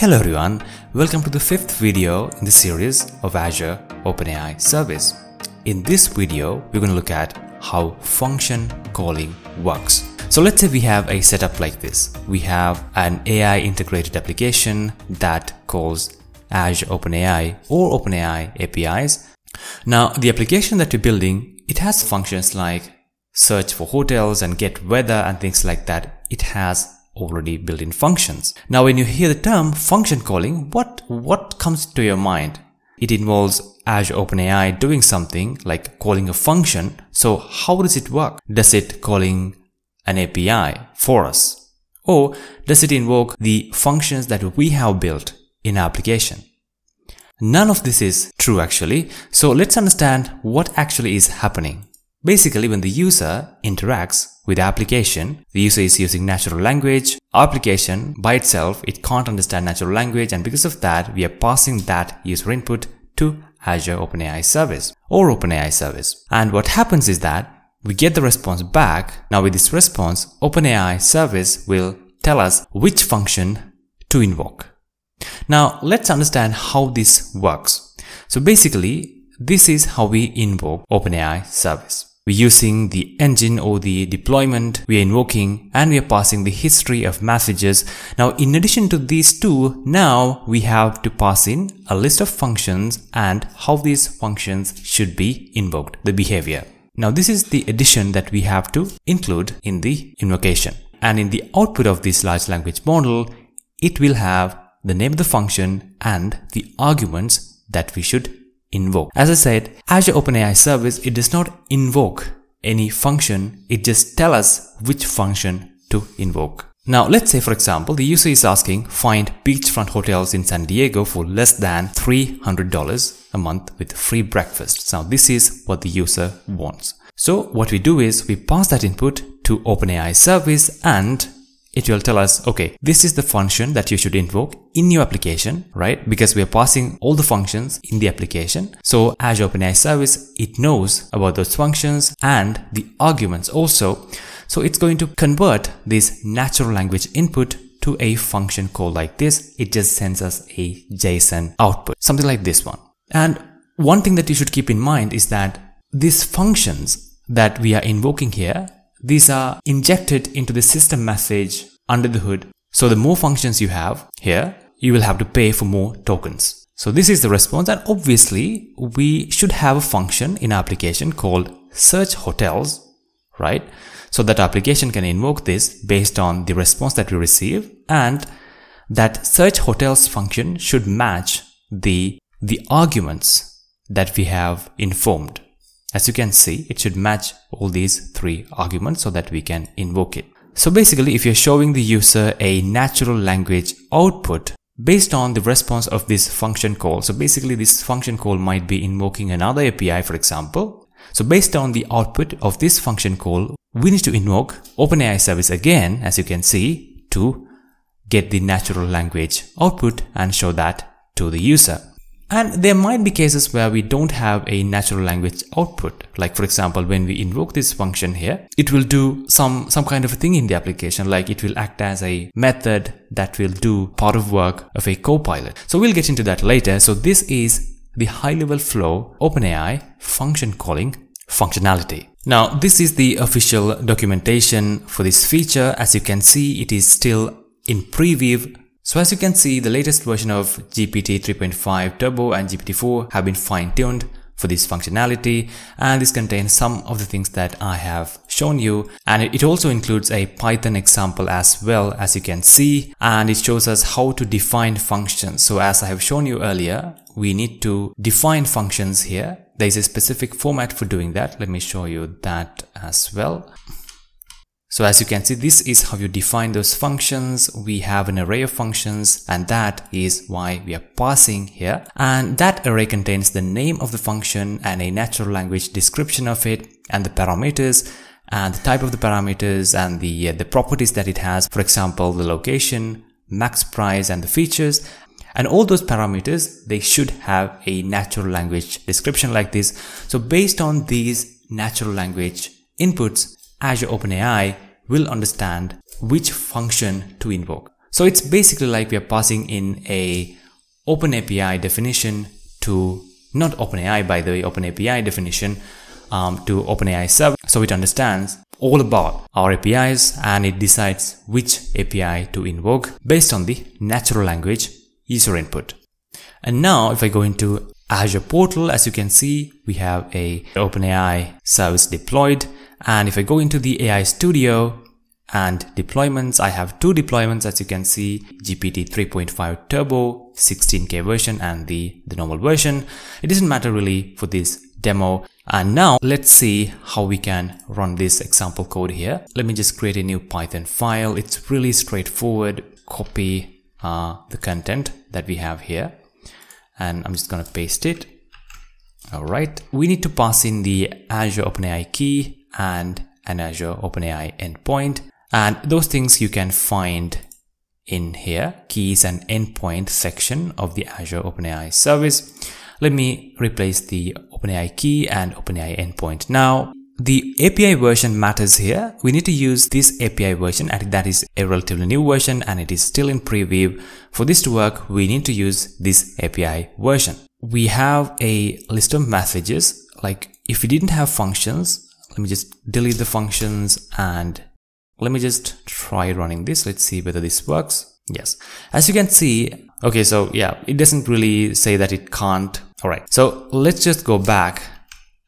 Hello everyone, welcome to the 5th video in the series of Azure OpenAI Service. In this video, we're going to look at how function calling works. So let's say we have a setup like this. We have an AI integrated application that calls Azure OpenAI or OpenAI APIs. Now, the application that you're building, it has functions like search for hotels and get weather and things like that. It has already built-in functions. Now, when you hear the term function calling, what comes to your mind? It involves Azure OpenAI doing something like calling a function. So how does it work? Does it calling an API for us? Or does it invoke the functions that we have built in our application? None of this is true actually. So let's understand what actually is happening. Basically, when the user interacts with the application, the user is using natural language. Our application by itself, it can't understand natural language, and because of that, we are passing that user input to Azure OpenAI Service or OpenAI Service. And what happens is that we get the response back. Now with this response, OpenAI Service will tell us which function to invoke. Now let's understand how this works. So basically, this is how we invoke OpenAI Service. We're using the engine or the deployment, we are invoking, and we are passing the history of messages. Now, in addition to these two, now we have to pass in a list of functions and how these functions should be invoked, the behavior. Now, this is the addition that we have to include in the invocation. And in the output of this large language model, it will have the name of the function and the arguments that we should invoke. As I said, Azure OpenAI Service, it does not invoke any function. It just tells us which function to invoke. Now, let's say, for example, the user is asking, find beachfront hotels in San Diego for less than $300 a month with free breakfast. Now, this is what the user wants. So what we do is we pass that input to OpenAI Service and it will tell us, okay, this is the function that you should invoke in your application, right? Because we are passing all the functions in the application. So Azure OpenAI Service, it knows about those functions and the arguments also. So it's going to convert this natural language input to a function call like this. It just sends us a JSON output, something like this one. And one thing that you should keep in mind is that these functions that we are invoking here, these are injected into the system message under the hood. So the more functions you have here, you will have to pay for more tokens. So this is the response. And obviously, we should have a function in our application called search hotels, right? So that our application can invoke this based on the response that we receive. And that search hotels function should match the arguments that we have informed. As you can see, it should match all these three arguments so that we can invoke it. So basically, if you're showing the user a natural language output based on the response of this function call, so basically this function call might be invoking another API, for example. So based on the output of this function call, we need to invoke OpenAI Service again, as you can see, to get the natural language output and show that to the user. And there might be cases where we don't have a natural language output. Like for example, when we invoke this function here, it will do some kind of a thing in the application. Like it will act as a method that will do part of work of a co-pilot. So we'll get into that later. So this is the high level flow OpenAI function calling functionality. Now, this is the official documentation for this feature. As you can see, it is still in preview. So as you can see, the latest version of GPT 3.5 Turbo and GPT 4 have been fine-tuned for this functionality, and this contains some of the things that I have shown you, and it also includes a Python example as well, as you can see, and it shows us how to define functions. So as I have shown you earlier, we need to define functions here. There is a specific format for doing that. Let me show you that as well. So as you can see, this is how you define those functions. We have an array of functions, and that is why we are passing here. And that array contains the name of the function and a natural language description of it, and the parameters and the type of the parameters and the properties that it has. For example, the location, max price, and the features. And all those parameters, they should have a natural language description like this. So based on these natural language inputs, Azure OpenAI will understand which function to invoke. So it's basically like we are passing in a OpenAPI definition to, not OpenAI by the way, OpenAPI definition to OpenAI Service. So it understands all about our APIs and it decides which API to invoke based on the natural language user input. And now if I go into Azure portal, as you can see, we have a OpenAI service deployed. And if I go into the AI Studio and deployments, I have two deployments as you can see, GPT 3.5 Turbo, 16K version and the normal version. It doesn't matter really for this demo. And now let's see how we can run this example code here. Let me just create a new Python file. It's really straightforward. Copy the content that we have here. And I'm just going to paste it. All right. We need to pass in the Azure OpenAI key and an Azure OpenAI endpoint. And those things you can find in here, keys and endpoint section of the Azure OpenAI service. Let me replace the OpenAI key and OpenAI endpoint. Now, the API version matters here. We need to use this API version, and that is a relatively new version and it is still in preview. For this to work, we need to use this API version. We have a list of messages. Like if we didn't have functions, let me just delete the functions and let me just try running this. Let's see whether this works. Yes, as you can see, okay, so yeah, it doesn't really say that it can't. All right, so let's just go back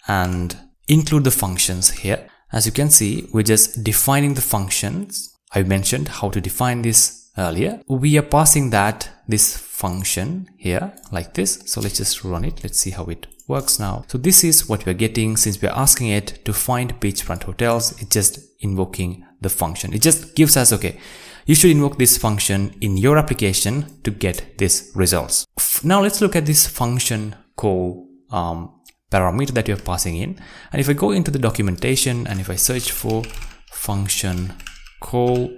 and include the functions here. As you can see, we're just defining the functions. I mentioned how to define this earlier. We are passing that this function here like this. So let's just run it. Let's see how it works now. So this is what we're getting since we're asking it to find beachfront hotels. It's just invoking the function. It just gives us, okay, you should invoke this function in your application to get this results. Now let's look at this function call parameter that you're passing in. And if I go into the documentation and if I search for function call,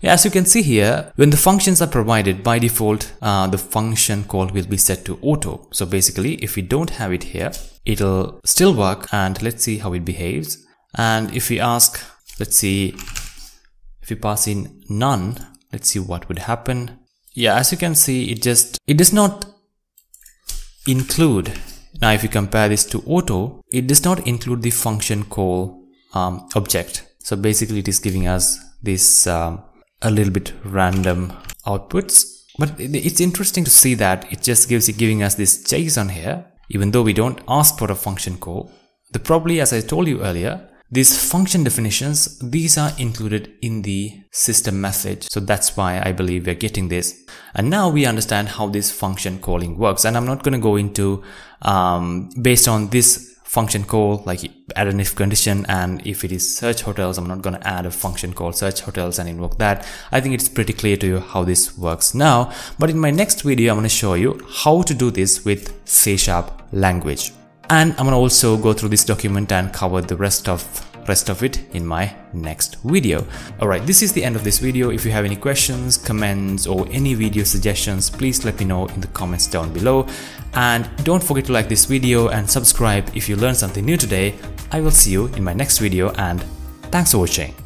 yeah, as you can see here, when the functions are provided by default, the function call will be set to auto. So basically, if we don't have it here, it'll still work. And let's see how it behaves. And if we ask, let's see, if we pass in none, let's see what would happen. Yeah, as you can see, it does not include. Now, if you compare this to auto, it does not include the function call object. So basically it is giving us this a little bit random outputs, but it's interesting to see that it just gives it giving us this JSON here, even though we don't ask for a function call. The probably, as I told you earlier, these function definitions, these are included in the system message. So that's why I believe we're getting this. And now we understand how this function calling works. And I'm not going to go into based on this function call, like add an if condition, and if it is search hotels, I'm not going to add a function called search hotels and invoke that. I think it's pretty clear to you how this works now. But in my next video, I'm going to show you how to do this with C# language. And I'm going to also go through this document and cover the rest of it in my next video. Alright, this is the end of this video. If you have any questions, comments or any video suggestions, please let me know in the comments down below. And don't forget to like this video and subscribe if you learned something new today. I will see you in my next video and thanks for watching.